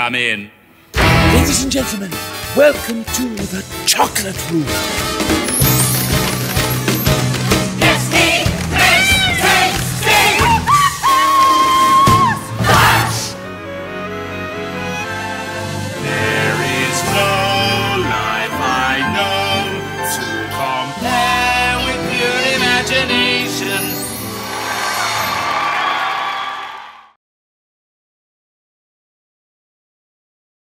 come in. Ladies and gentlemen, welcome to the chocolate room.